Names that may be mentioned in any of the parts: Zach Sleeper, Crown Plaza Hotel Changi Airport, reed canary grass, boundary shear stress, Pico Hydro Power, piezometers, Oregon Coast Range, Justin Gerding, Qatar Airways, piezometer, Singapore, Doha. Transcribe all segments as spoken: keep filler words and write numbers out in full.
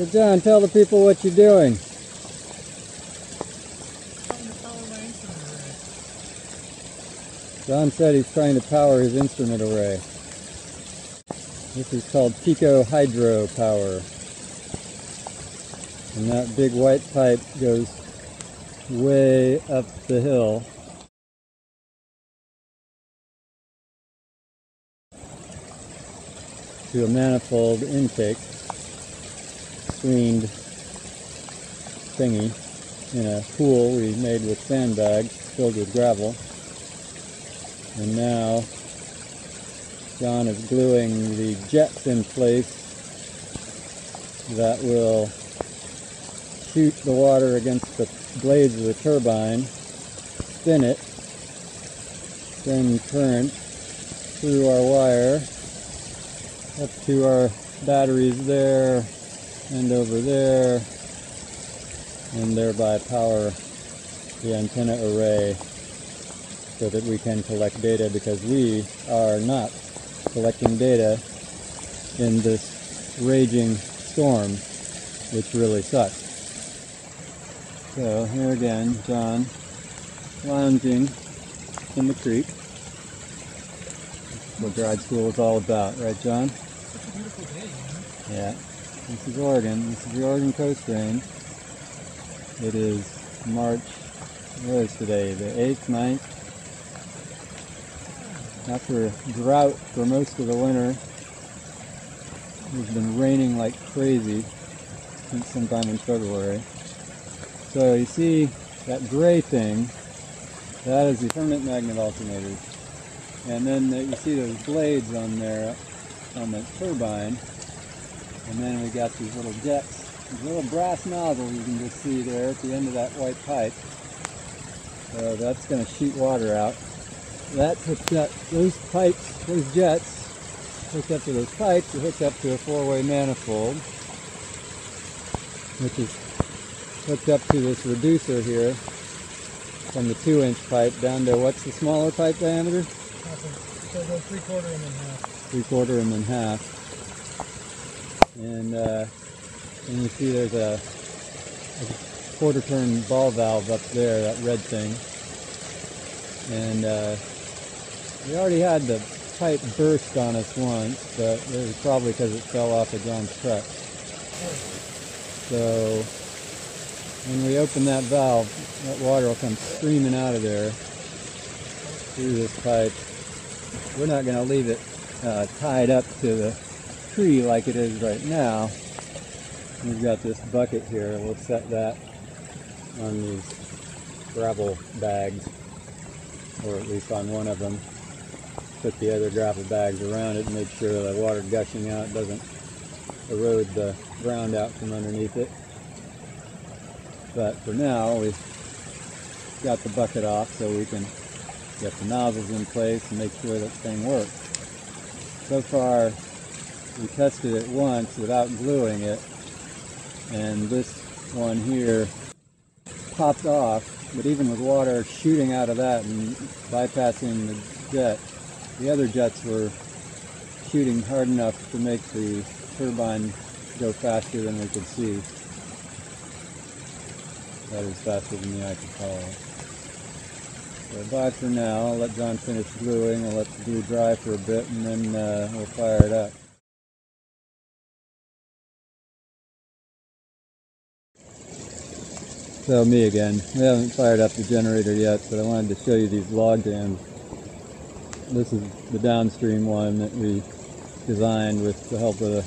So John, tell the people what you're doing. John said he's trying to power his instrument array. This is called Pico Hydro Power. And that big white pipe goes way up the hill. To a manifold intake, screened thingy in a pool we made with sandbags filled with gravel. And now John is gluing the jets in place that will shoot the water against the blades of the turbine, spin it, send current through our wire up to our batteries there and over there, and thereby power the antenna array so that we can collect data, because we are not collecting data in this raging storm, which really sucks. So here again, John lounging in the creek. That's what grad school is all about, right, John? Such a beautiful day, man. Yeah. This is Oregon. This is the Oregon Coast Range. It is March, what is today, the eighth, ninth? After drought for most of the winter, it's been raining like crazy since sometime in February. So you see that gray thing, that is the permanent magnet alternators. And then the, you see those blades on there, on the turbine. And then we got these little jets, these little brass nozzles you can just see there at the end of that white pipe. So that's going to shoot water out. That hooks up, those pipes, those jets, hooked up to those pipes, are hooked up to a four-way manifold, which is hooked up to this reducer here from the two-inch pipe down to, what's the smaller pipe diameter? So go three-quarter and then half. Three-quarter and then half. And, uh, and you see there's a, a quarter-turn ball valve up there, that red thing. And uh, we already had the pipe burst on us once, but it was probably because it fell off of John's truck. So when we open that valve, that water will come streaming out of there through this pipe. We're not going to leave it uh, tied up to the tree like it is right now. We've got this bucket here. We'll set that on these gravel bags, or at least on one of them. Put the other gravel bags around it and make sure the water gushing out doesn't erode the ground out from underneath it. But for now, we've got the bucket off so we can get the nozzles in place and make sure that thing works. So far, we tested it once without gluing it, and this one here popped off. But even with water shooting out of that and bypassing the jet, the other jets were shooting hard enough to make the turbine go faster than we could see. That is faster than the eye could follow. So bye for now. I'll let John finish gluing. I'll let the glue dry for a bit, and then uh, we'll fire it up. So me again. We haven't fired up the generator yet, but I wanted to show you these log jams. This is the downstream one that we designed with the help of the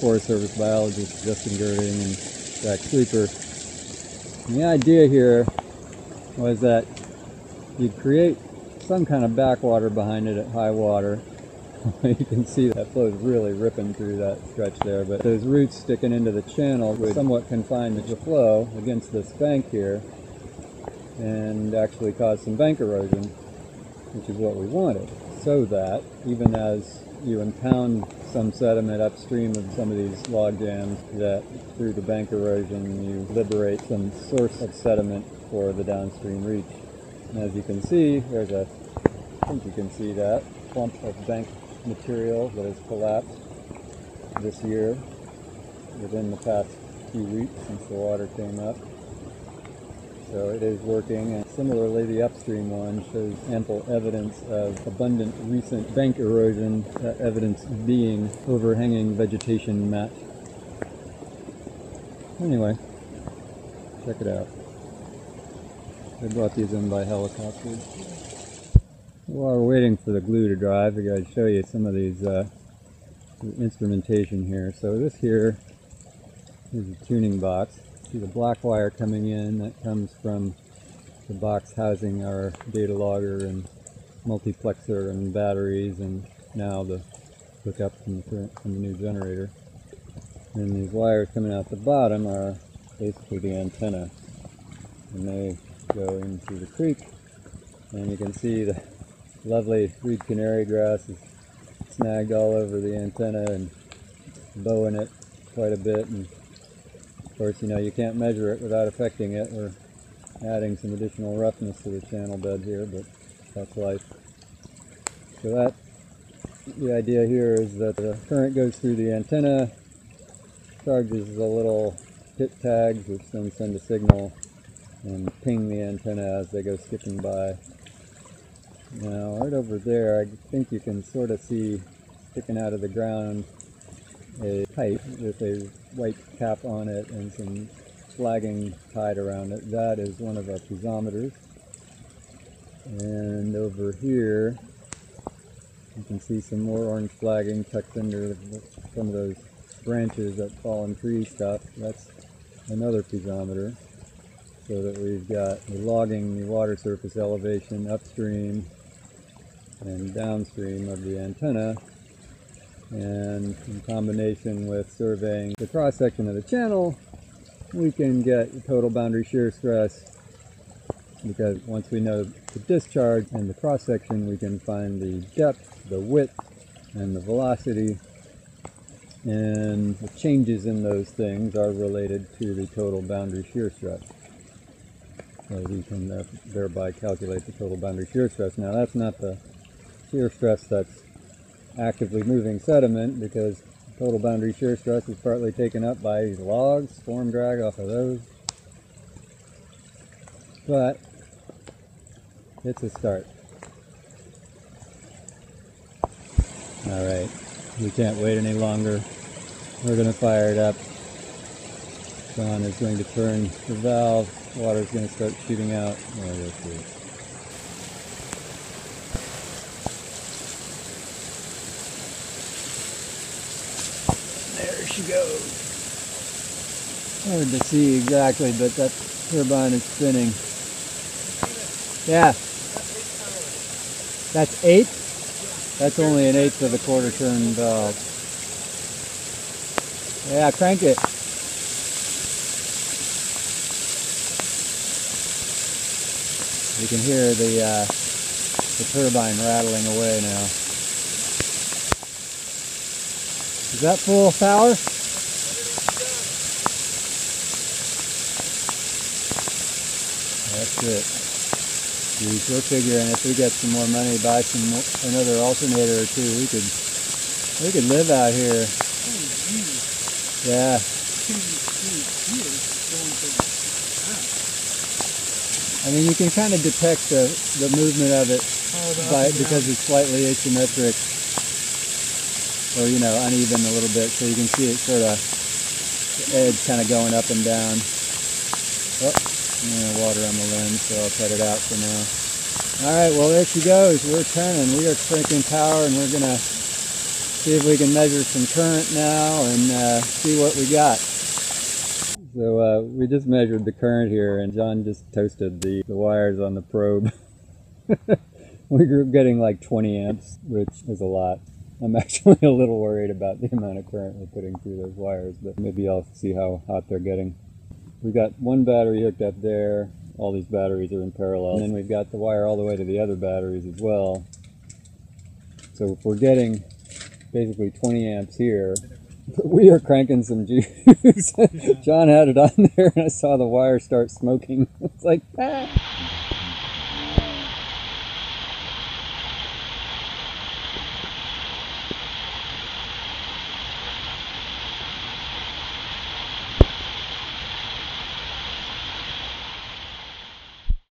Forest Service biologists Justin Gerding and Zach Sleeper. And the idea here was that you'd create some kind of backwater behind it at high water. You can see that flow is really ripping through that stretch there, but those roots sticking into the channel would somewhat confine the flow against this bank here and actually cause some bank erosion, which is what we wanted, so that even as you impound some sediment upstream of some of these log jams, that through the bank erosion you liberate some source of sediment for the downstream reach. And as you can see, there's a, I think you can see that, clump of bank material that has collapsed this year within the past few weeks since the water came up. So it is working, and similarly the upstream one shows ample evidence of abundant recent bank erosion, uh, evidence being overhanging vegetation mat. Anyway, check it out. They brought these in by helicopter. While we're waiting for the glue to dry, I figured I'd show you some of these uh, instrumentation here. So this here is a tuning box. See the black wire coming in, that comes from the box housing our data logger and multiplexer and batteries, and now the hookup from the, current, from the new generator. And these wires coming out the bottom are basically the antenna, and they go into the creek. And you can see the lovely reed canary grass is snagged all over the antenna and bowing it quite a bit. And of course, you know, you can't measure it without affecting it. We're adding some additional roughness to the channel bed here, but that's life. So that, the idea here is that the current goes through the antenna, charges the little hit tags, which then send a signal and ping the antenna as they go skipping by. Now, right over there, I think you can sort of see sticking out of the ground a pipe with a white cap on it and some flagging tied around it. That is one of our piezometers. And over here, you can see some more orange flagging tucked under some of those branches that fallen tree stuff. That's another piezometer. So that we've got we're logging the water surface elevation upstream and downstream of the antenna. And in combination with surveying the cross-section of the channel, we can get total boundary shear stress, because once we know the discharge and the cross-section, we can find the depth, the width, and the velocity. And the changes in those things are related to the total boundary shear stress. So we can thereby calculate the total boundary shear stress. Now, that's not the shear stress that's actively moving sediment, because total boundary shear stress is partly taken up by these logs, form drag off of those. But it's a start. All right, we can't wait any longer. We're going to fire it up. John is going to turn the valve. Water is going to start shooting out. There it is. She goes. Hard to see exactly, but that turbine is spinning. Yeah. That's eight? That's only an eighth of a quarter turn valve. Yeah, crank it. You can hear the uh, the turbine rattling away now. Is that full of power? That's it. Geez, we're figuring if we get some more money, buy some more, another alternator or two, we could we could live out here. Yeah. I mean, you can kind of detect the the movement of it by, because it's slightly asymmetric. Or, you know, uneven a little bit, so you can see it sort of, the edge kind of going up and down. Oh, yeah, water on the lens, so I'll cut it out for now. All right, well, there she goes. We're turning. We are cranking power, and we're going to see if we can measure some current now and uh, see what we got. So uh, we just measured the current here, and John just toasted the, the wires on the probe. We were getting like twenty amps, which is a lot. I'm actually a little worried about the amount of current we're putting through those wires, but maybe I'll see how hot they're getting. We've got one battery hooked up there. All these batteries are in parallel. And then we've got the wire all the way to the other batteries as well. So if we're getting basically twenty amps here, we are cranking some juice. John had it on there, and I saw the wire start smoking. It's like, ah!